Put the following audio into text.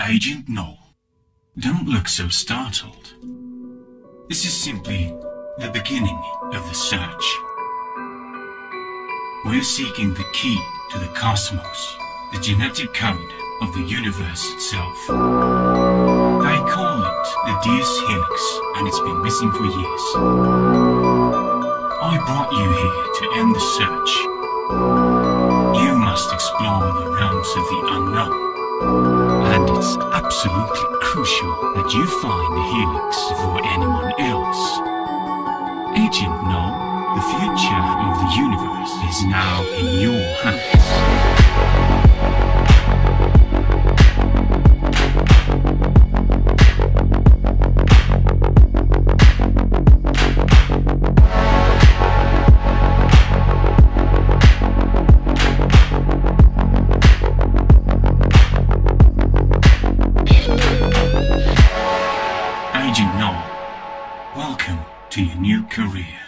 Agent Noel, don't look so startled. This is simply the beginning of the search. We're seeking the key to the cosmos, the genetic code of the universe itself. They call it the Deus Helix, and it's been missing for years. I brought you here to end the search. You must explore the realms of the unknown. And it's absolutely crucial that you find the Helix before anyone else. Agent Noel, the future of the universe is now in your hands. Agent Noel, welcome to your new career.